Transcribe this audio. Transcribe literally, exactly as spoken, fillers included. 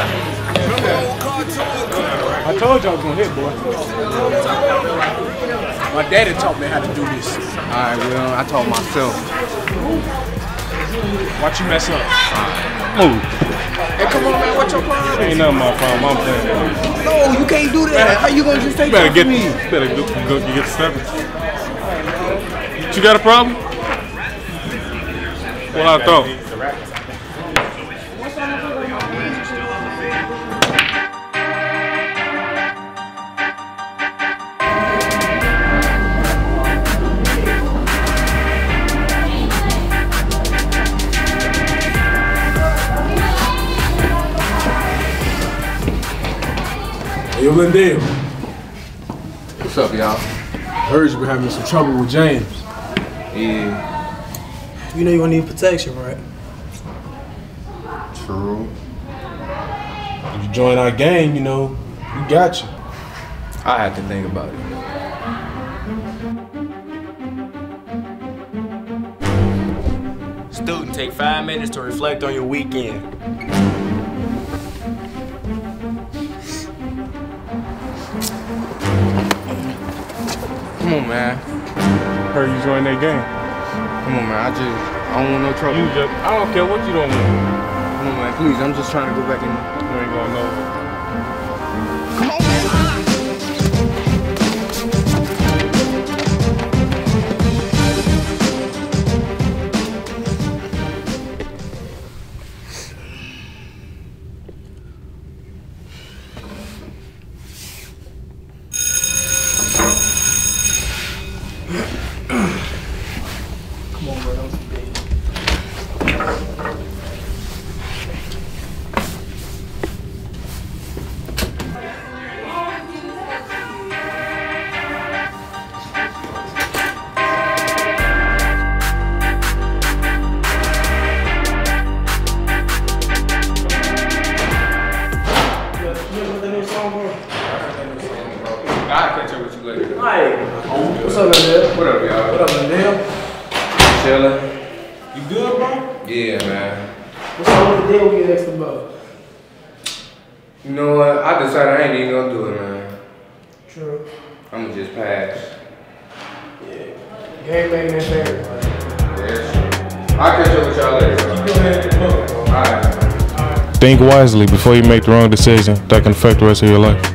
I told you I was gonna hit, boy. My daddy taught me how to do this. Alright, well, I taught myself. Watch you mess up. Move. Hey, come on, man, what's your problem? Ain't nothing my problem, I'm playing. No, you can't do that. How you gonna just take that from me? You better go, go, you get seven. You got a problem? What I thought. Yo, Lindell. What's up, y'all? I heard you been having some trouble with James. Yeah. You know you're gonna need protection, right? True. If you join our gang, you know, we got you. I had to think about it. Student, take five minutes to reflect on your weekend. Come on, man. Heard you join that game. Come on, man. I just, I don't want no trouble. You just, I don't care what you don't want. Come on, man. Please, I'm just trying to go back in. You ain't going nowhere. Come on, man. Come on, bro, that was big. I'll catch up with you later. Hi. Oh, what's up, Lindell? What up, y'all? What up, Lindell? Chilling. You good, bro? Yeah, man. What's up with the deal we asked about? You know what? I decided I ain't even gonna do it, man. True. I'ma just pass. Yeah. You ain't making that favor, man. Yeah, sure. I'll catch up with y'all later, bro. Keep your head. Alright. Think wisely before you make the wrong decision that can affect the rest of your life.